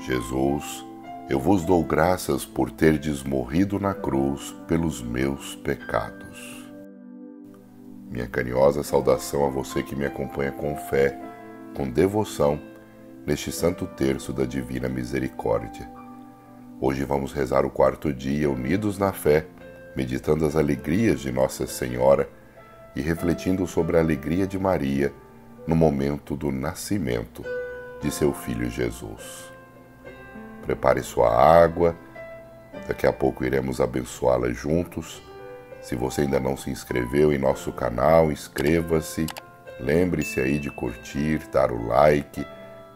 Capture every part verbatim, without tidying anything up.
Jesus, eu vos dou graças por terdes morrido na cruz pelos meus pecados. Minha carinhosa saudação a você que me acompanha com fé, com devoção, neste Santo Terço da Divina Misericórdia. Hoje vamos rezar o quarto dia, unidos na fé, meditando as alegrias de Nossa Senhora e refletindo sobre a alegria de Maria no momento do nascimento de seu Filho Jesus. Prepare sua água, daqui a pouco iremos abençoá-la juntos. Se você ainda não se inscreveu em nosso canal, inscreva-se. Lembre-se aí de curtir, dar o like,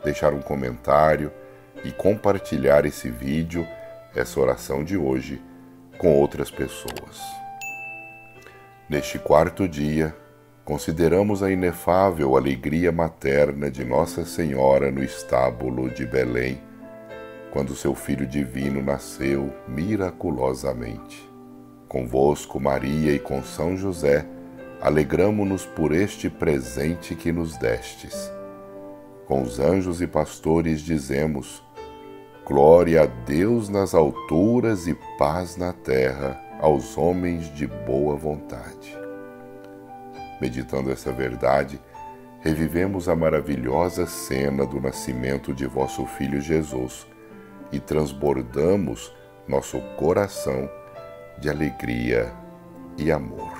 deixar um comentário e compartilhar esse vídeo, essa oração de hoje, com outras pessoas. Neste quarto dia, consideramos a inefável alegria materna de Nossa Senhora no estábulo de Belém, quando seu Filho Divino nasceu miraculosamente. Convosco, Maria, e com São José, alegramo-nos por este presente que nos destes. Com os anjos e pastores dizemos: glória a Deus nas alturas e paz na terra, aos homens de boa vontade. Meditando essa verdade, revivemos a maravilhosa cena do nascimento de vosso Filho Jesus e transbordamos nosso coração de alegria e amor.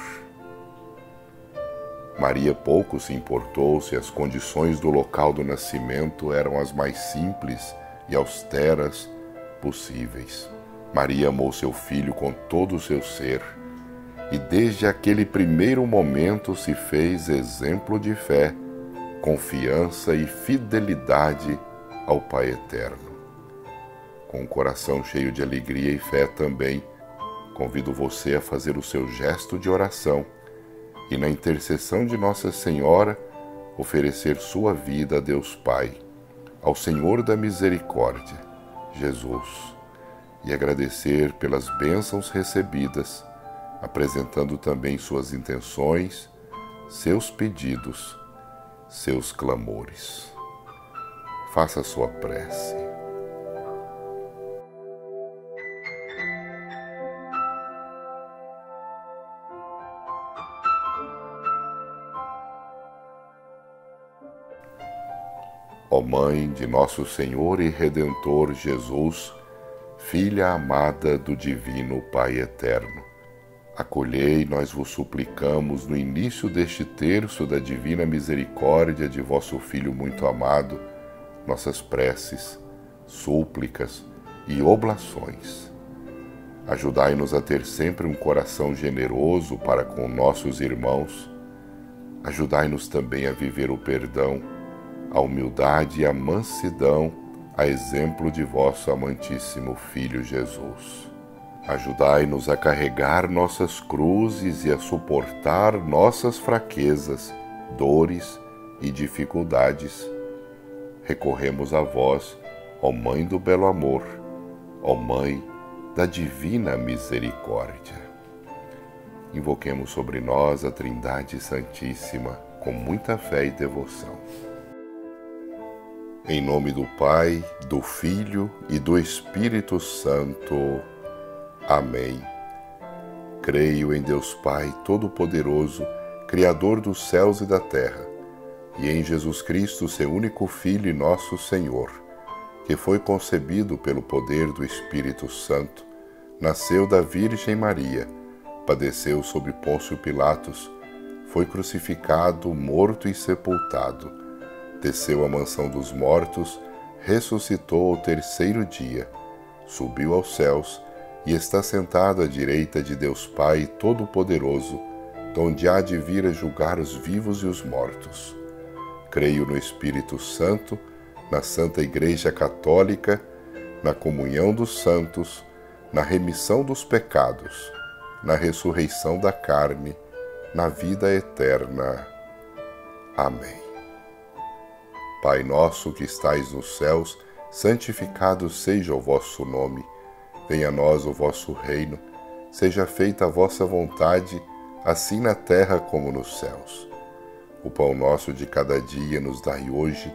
Maria pouco se importou se as condições do local do nascimento eram as mais simples e austeras possíveis. Maria amou seu Filho com todo o seu ser e desde aquele primeiro momento se fez exemplo de fé, confiança e fidelidade ao Pai Eterno. Com um coração cheio de alegria e fé também, convido você a fazer o seu gesto de oração e, na intercessão de Nossa Senhora, oferecer sua vida a Deus Pai, ao Senhor da Misericórdia, Jesus, e agradecer pelas bênçãos recebidas, apresentando também suas intenções, seus pedidos, seus clamores. Faça a sua prece. Ó Mãe de Nosso Senhor e Redentor Jesus, Filha amada do Divino Pai Eterno, acolhei, nós vos suplicamos, no início deste terço da Divina Misericórdia de vosso Filho muito amado, nossas preces, súplicas e oblações. Ajudai-nos a ter sempre um coração generoso para com nossos irmãos. Ajudai-nos também a viver o perdão, a humildade e a mansidão, a exemplo de vosso amantíssimo Filho Jesus. Ajudai-nos a carregar nossas cruzes e a suportar nossas fraquezas, dores e dificuldades. Recorremos a vós, ó Mãe do Belo Amor, ó Mãe da Divina Misericórdia. Invoquemos sobre nós a Trindade Santíssima com muita fé e devoção. Em nome do Pai, do Filho e do Espírito Santo. Amém. Creio em Deus Pai Todo-Poderoso, Criador dos céus e da terra, e em Jesus Cristo, seu único Filho e nosso Senhor, que foi concebido pelo poder do Espírito Santo, nasceu da Virgem Maria, padeceu sob Pôncio Pilatos, foi crucificado, morto e sepultado, desceu à mansão dos mortos, ressuscitou ao terceiro dia, subiu aos céus e está sentado à direita de Deus Pai Todo-Poderoso, donde há de vir a julgar os vivos e os mortos. Creio no Espírito Santo, na Santa Igreja Católica, na comunhão dos santos, na remissão dos pecados, na ressurreição da carne, na vida eterna. Amém. Pai nosso que estais nos céus, santificado seja o vosso nome. Venha a nós o vosso reino. Seja feita a vossa vontade, assim na terra como nos céus. O pão nosso de cada dia nos dai hoje.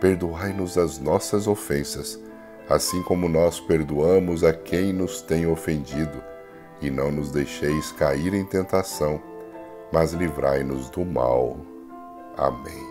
Perdoai-nos as nossas ofensas, assim como nós perdoamos a quem nos tem ofendido, e não nos deixeis cair em tentação, mas livrai-nos do mal. Amém.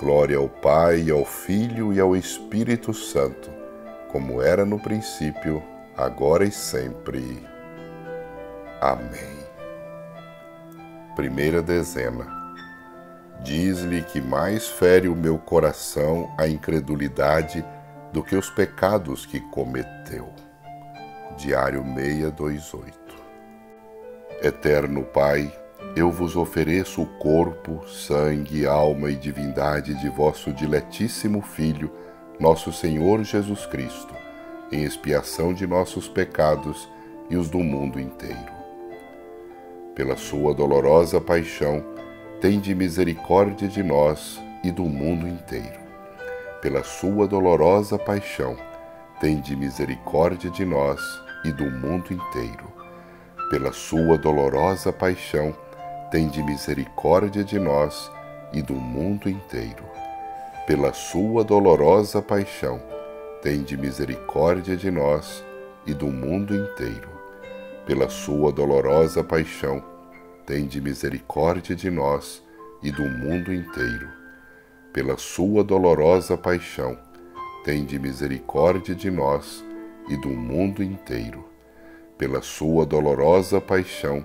Glória ao Pai, ao Filho e ao Espírito Santo, como era no princípio, agora e sempre. Amém. Primeira dezena. Diz-lhe que mais fere o meu coração a incredulidade do que os pecados que cometeu. Diário seiscentos e vinte e oito. Eterno Pai, eu vos ofereço o corpo, sangue, alma e divindade de vosso diletíssimo Filho, nosso Senhor Jesus Cristo, em expiação de nossos pecados e os do mundo inteiro. Pela sua dolorosa paixão, tende misericórdia de nós e do mundo inteiro. Pela sua dolorosa paixão, tende misericórdia de nós e do mundo inteiro. Pela sua dolorosa paixão, tende misericórdia de nós e do mundo inteiro. Pela sua dolorosa paixão, tende misericórdia de nós e do mundo inteiro. Pela sua dolorosa paixão, tende misericórdia de nós e do mundo inteiro. Pela sua dolorosa paixão, tende misericórdia de nós e do mundo inteiro. Pela sua dolorosa paixão,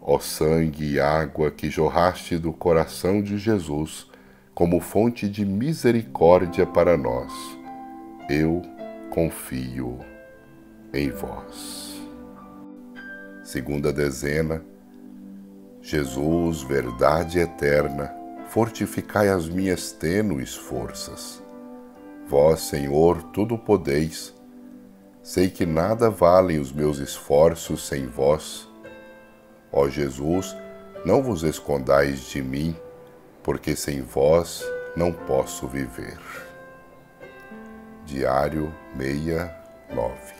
Ó sangue e água que jorraste do coração de Jesus, como fonte de misericórdia para nós, eu confio em vós. Segunda dezena. Jesus, verdade eterna, fortificai as minhas tênues forças. Vós, Senhor, tudo podeis. Sei que nada valem os meus esforços sem vós. Ó Jesus, não vos escondais de mim, porque sem vós não posso viver. Diário sessenta e nove.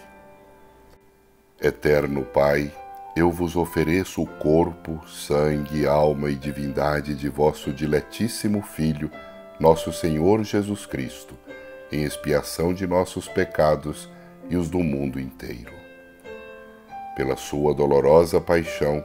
Eterno Pai, eu vos ofereço o corpo, sangue, alma e divindade de vosso diletíssimo Filho, nosso Senhor Jesus Cristo, em expiação de nossos pecados e os do mundo inteiro. Pela sua dolorosa paixão,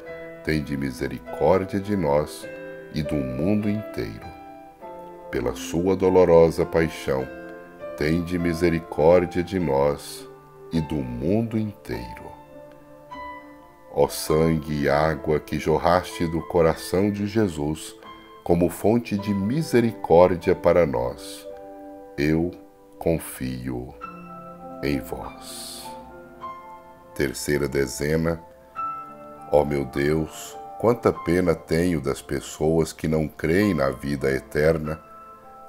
tende misericórdia de nós e do mundo inteiro. Pela sua dolorosa paixão, tende misericórdia de nós e do mundo inteiro. Ó sangue e água que jorraste do coração de Jesus como fonte de misericórdia para nós, eu confio em vós. Terceira dezena. Ó meu Deus, quanta pena tenho das pessoas que não creem na vida eterna,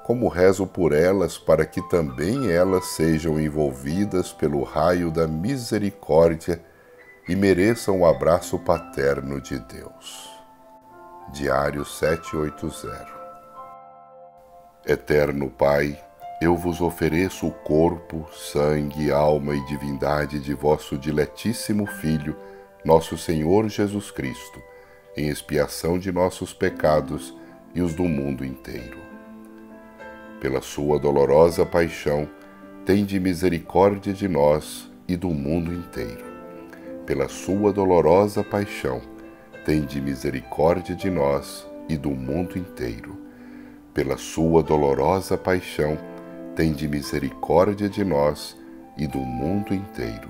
como rezo por elas para que também elas sejam envolvidas pelo raio da misericórdia e mereçam o abraço paterno de Deus. Diário setecentos e oitenta. Eterno Pai, eu vos ofereço o corpo, sangue, alma e divindade de vosso diletíssimo Filho, nosso Senhor Jesus Cristo, em expiação de nossos pecados e os do mundo inteiro. Pela sua dolorosa paixão, tende misericórdia de nós e do mundo inteiro. Pela sua dolorosa paixão, tende misericórdia de nós e do mundo inteiro. Pela sua dolorosa paixão, tende misericórdia de nós e do mundo inteiro.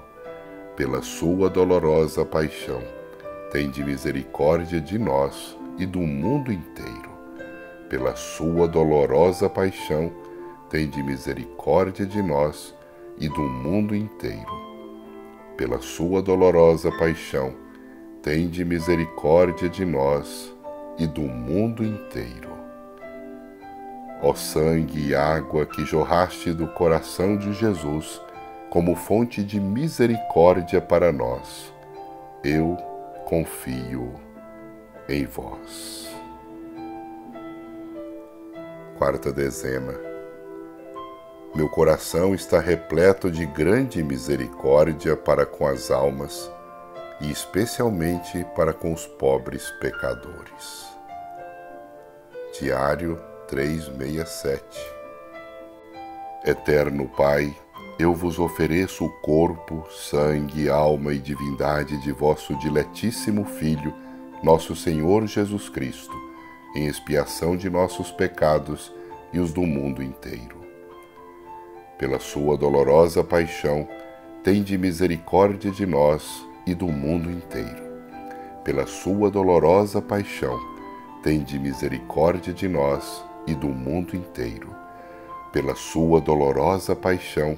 Pela sua dolorosa paixão, tende misericórdia de nós e do mundo inteiro. Pela sua dolorosa paixão, tende misericórdia de nós e do mundo inteiro. Pela sua dolorosa paixão, tende misericórdia de nós e do mundo inteiro. Ó sangue e água que jorraste do coração de Jesus, como fonte de misericórdia para nós, eu confio em vós. Quarta dezena. Meu coração está repleto de grande misericórdia para com as almas e especialmente para com os pobres pecadores. Diário trezentos e sessenta e sete. Eterno Pai, eu vos ofereço o corpo, sangue, alma e divindade de vosso diletíssimo Filho, nosso Senhor Jesus Cristo, em expiação de nossos pecados e os do mundo inteiro. Pela sua dolorosa paixão, tende misericórdia de nós e do mundo inteiro. Pela sua dolorosa paixão, tende misericórdia de nós e do mundo inteiro. Pela sua dolorosa paixão,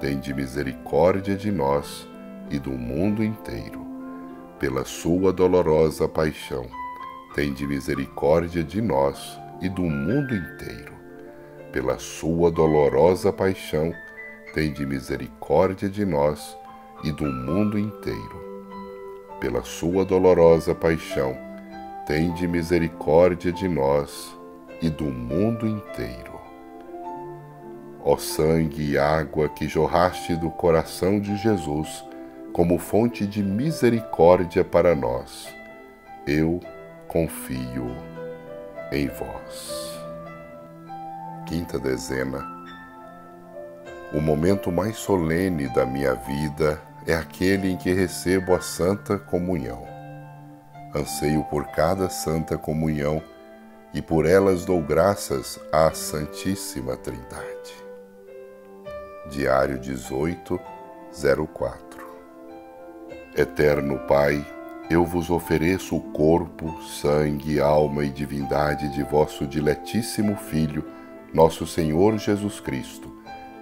tende misericórdia de nós e do mundo inteiro. Pela sua dolorosa paixão, tende misericórdia de nós e do mundo inteiro. Pela sua dolorosa paixão, tende misericórdia de nós e do mundo inteiro. Pela sua dolorosa paixão, tende misericórdia de nós e do mundo inteiro. Ó sangue e água que jorraste do coração de Jesus como fonte de misericórdia para nós, eu confio em vós. Quinta dezena. O momento mais solene da minha vida é aquele em que recebo a Santa Comunhão. Anseio por cada Santa Comunhão e por elas dou graças à Santíssima Trindade. Diário dezoito, zero quatro. Eterno Pai, eu vos ofereço o corpo, sangue, alma e divindade de vosso diletíssimo Filho, nosso Senhor Jesus Cristo,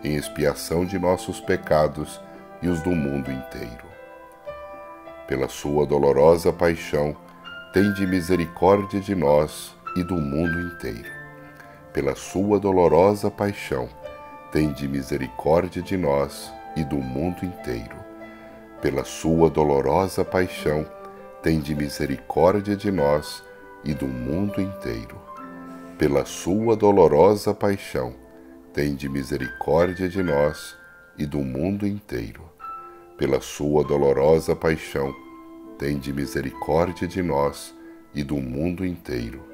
em expiação de nossos pecados e os do mundo inteiro. Pela sua dolorosa paixão, tende misericórdia de nós e do mundo inteiro. Pela sua dolorosa paixão, tende misericórdia de nós e do mundo inteiro. Pela sua dolorosa paixão, tende misericórdia de nós e do mundo inteiro. Pela sua dolorosa paixão, tende misericórdia de nós e do mundo inteiro. Pela sua dolorosa paixão, tende misericórdia de nós e do mundo inteiro.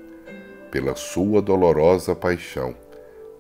Pela sua dolorosa paixão,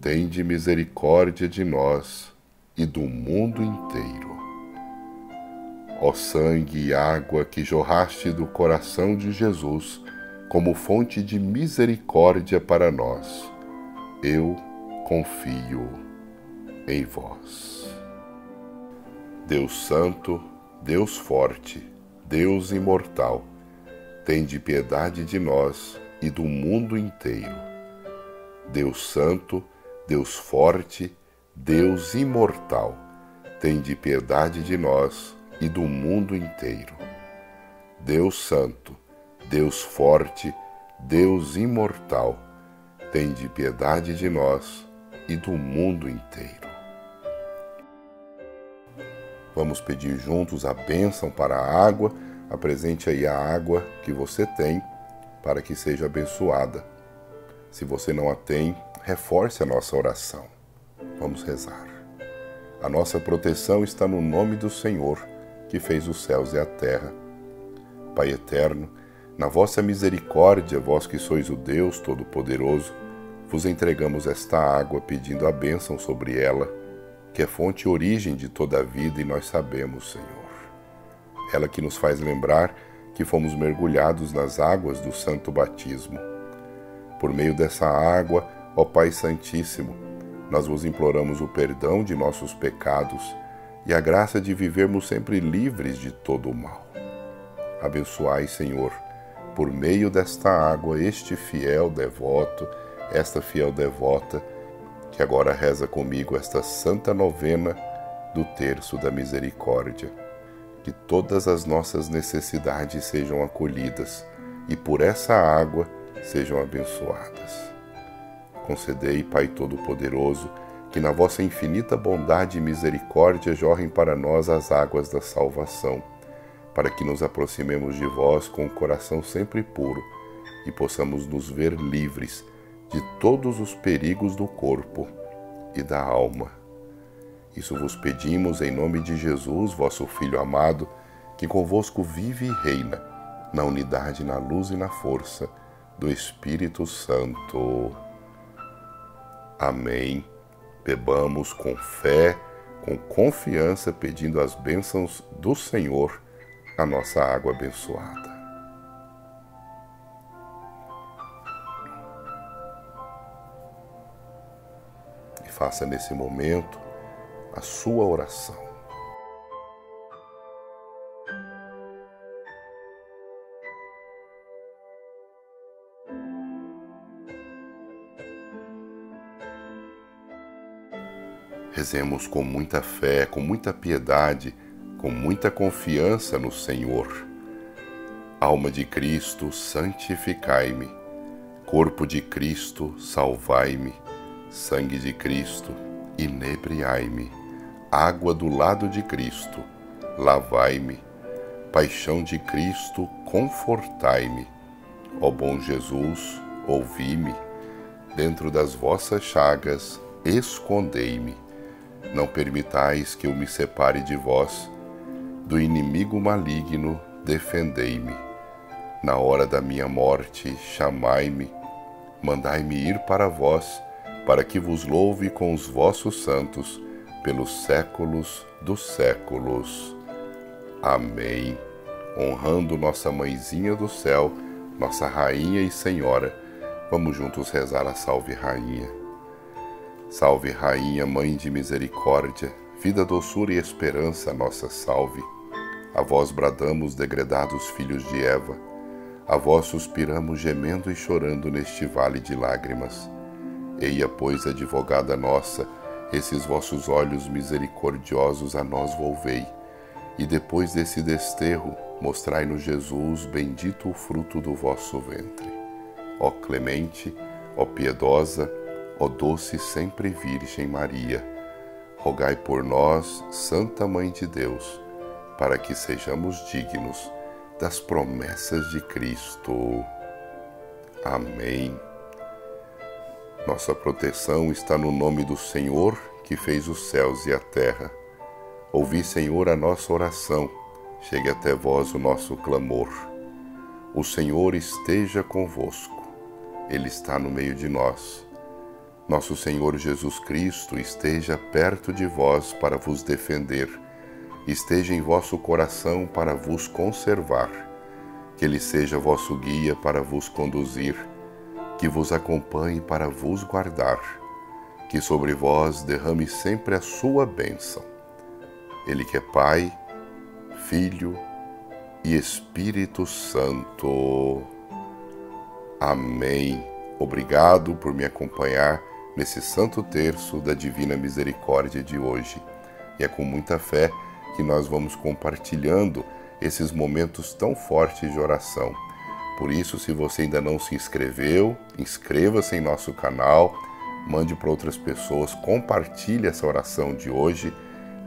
tende misericórdia de nós e do mundo inteiro. Ó sangue e água que jorraste do coração de Jesus como fonte de misericórdia para nós, eu confio em vós. Deus Santo, Deus Forte, Deus Imortal, tende piedade de nós e do mundo inteiro. Deus Santo, Deus Forte, Deus Imortal, tende piedade de nós e do mundo inteiro. Deus Santo, Deus Forte, Deus Imortal, tende piedade de nós e do mundo inteiro. Vamos pedir juntos a bênção para a água. Apresente aí a água que você tem para que seja abençoada. Se você não a tem, reforce a nossa oração. Vamos rezar. A nossa proteção está no nome do Senhor, que fez os céus e a terra. Pai eterno, na vossa misericórdia, vós que sois o Deus Todo-Poderoso, vos entregamos esta água pedindo a bênção sobre ela, que é fonte e origem de toda a vida, e nós sabemos, Senhor. Ela que nos faz lembrar que fomos mergulhados nas águas do Santo Batismo. Por meio dessa água, ó Pai Santíssimo, nós vos imploramos o perdão de nossos pecados e a graça de vivermos sempre livres de todo o mal. Abençoai, Senhor, por meio desta água, este fiel devoto, esta fiel devota, que agora reza comigo esta santa novena do Terço da Misericórdia. Que todas as nossas necessidades sejam acolhidas e por essa água sejam abençoadas. Concedei, Pai Todo-Poderoso, que na vossa infinita bondade e misericórdia jorrem para nós as águas da salvação, para que nos aproximemos de vós com o coração sempre puro e possamos nos ver livres de todos os perigos do corpo e da alma. Isso vos pedimos em nome de Jesus, vosso Filho amado, que convosco vive e reina, na unidade, na luz e na força do Espírito Santo. Amém. Bebamos com fé, com confiança, pedindo as bênçãos do Senhor, a nossa água abençoada. E faça nesse momento a sua oração. Rezemos com muita fé, com muita piedade, com muita confiança no Senhor. Alma de Cristo, santificai-me. Corpo de Cristo, salvai-me. Sangue de Cristo, inebriai-me. Água do lado de Cristo, lavai-me. Paixão de Cristo, confortai-me. Ó bom Jesus, ouvi-me. Dentro das vossas chagas, escondei-me. Não permitais que eu me separe de vós. Do inimigo maligno, defendei-me. Na hora da minha morte, chamai-me, mandai-me ir para vós, para que vos louve com os vossos santos, pelos séculos dos séculos. Amém. Honrando nossa Mãezinha do Céu, nossa Rainha e Senhora, vamos juntos rezar a Salve Rainha. Salve Rainha, Mãe de Misericórdia, vida, doçura e esperança, nossa salve. A vós bradamos, degredados filhos de Eva, a vós suspiramos gemendo e chorando neste vale de lágrimas. Eia, pois, advogada nossa, esses vossos olhos misericordiosos a nós volvei, e depois desse desterro, mostrai-nos Jesus, bendito o fruto do vosso ventre. Ó clemente, ó piedosa, ó doce sempre Virgem Maria, rogai por nós, Santa Mãe de Deus, para que sejamos dignos das promessas de Cristo. Amém. Nossa proteção está no nome do Senhor, que fez os céus e a terra. Ouvi, Senhor, a nossa oração, chegue até vós o nosso clamor. O Senhor esteja convosco, Ele está no meio de nós. Nosso Senhor Jesus Cristo esteja perto de vós para vos defender, esteja em vosso coração para vos conservar, que Ele seja vosso guia para vos conduzir, que vos acompanhe para vos guardar, que sobre vós derrame sempre a sua bênção. Ele que é Pai, Filho e Espírito Santo. Amém. Obrigado por me acompanhar nesse Santo Terço da Divina Misericórdia de hoje. E é com muita fé que nós vamos compartilhando esses momentos tão fortes de oração. Por isso, se você ainda não se inscreveu, inscreva-se em nosso canal, mande para outras pessoas, compartilhe essa oração de hoje.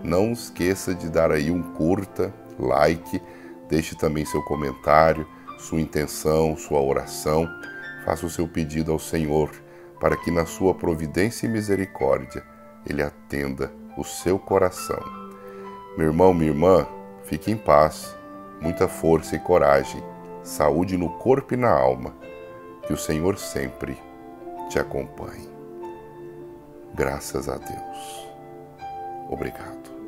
Não esqueça de dar aí um curta, like, deixe também seu comentário, sua intenção, sua oração. Faça o seu pedido ao Senhor, para que na sua providência e misericórdia Ele atenda o seu coração. Meu irmão, minha irmã, fique em paz, muita força e coragem, saúde no corpo e na alma, que o Senhor sempre te acompanhe. Graças a Deus. Obrigado.